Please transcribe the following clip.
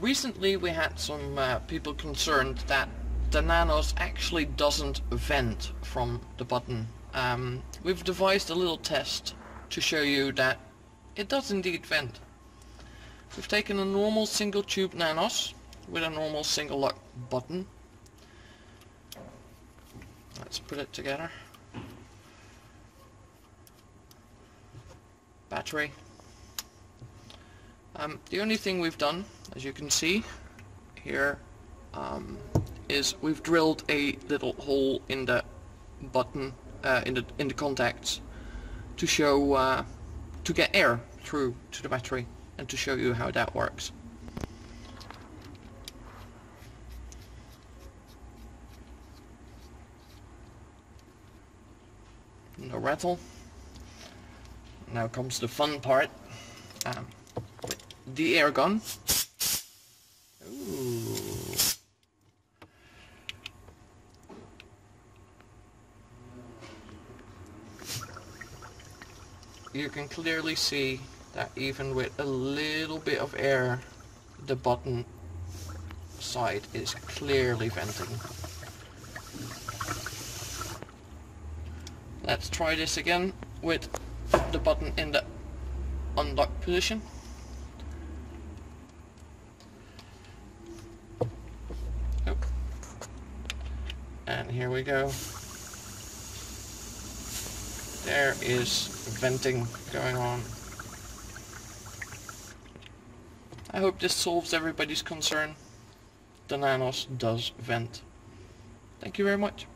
recently we had some people concerned that the Nanos actually doesn't vent from the button. We've devised a little test to show you that it does indeed vent. We've taken a normal single tube Nanos with a normal single lock button. Let's put it together. Battery. The only thing we've done, as you can see here, is we've drilled a little hole in the button, in the contacts, to show to get air through to the battery and to show you how that works. No rattle. Now comes the fun part. The air gun. Ooh. You can clearly see that even with a little bit of air, the button side is clearly venting. Let's try this again with the button in the unlocked position. And here we go. There is venting going on. I hope this solves everybody's concern. The Nanos does vent. Thank you very much.